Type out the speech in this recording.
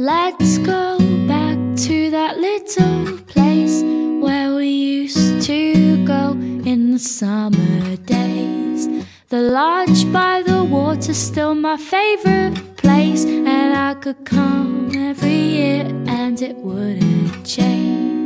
Let's go back to that little place where we used to go in the summer days. The lodge by the water's still my favourite place, and I could come every year and it wouldn't change.